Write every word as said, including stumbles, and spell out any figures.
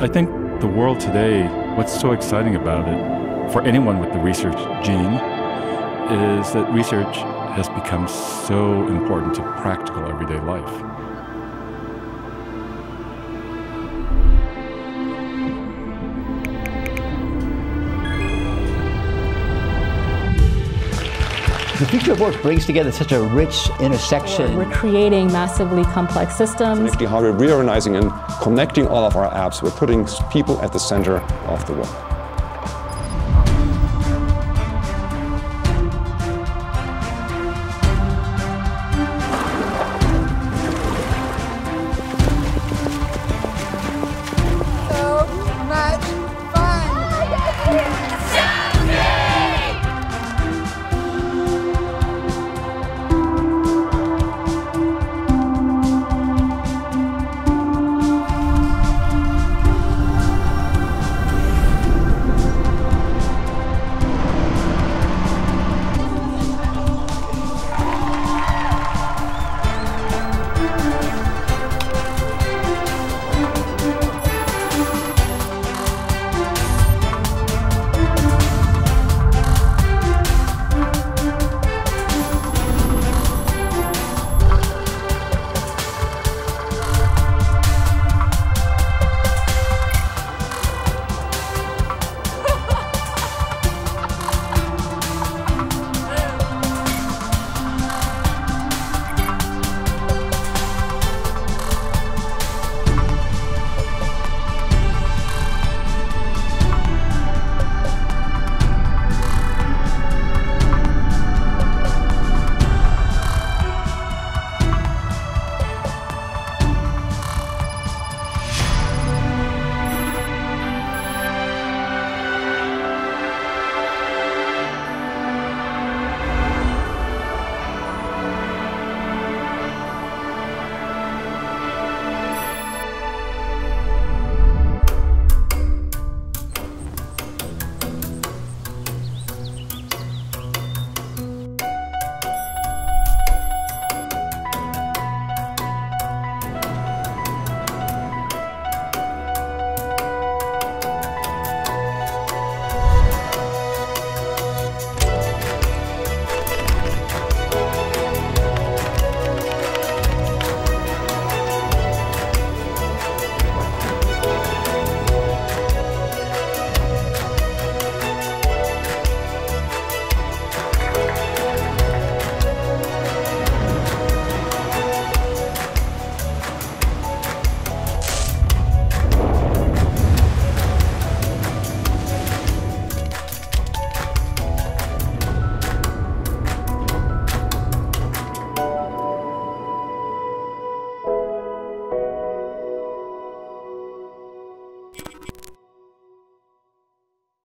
I think the world today, what's so exciting about it, for anyone with the research gene, is that research has become so important to practical everyday life. The future of work brings together such a rich intersection. We're creating massively complex systems. It's actually how we're reorganizing and connecting all of our apps. We're putting people at the center of the work.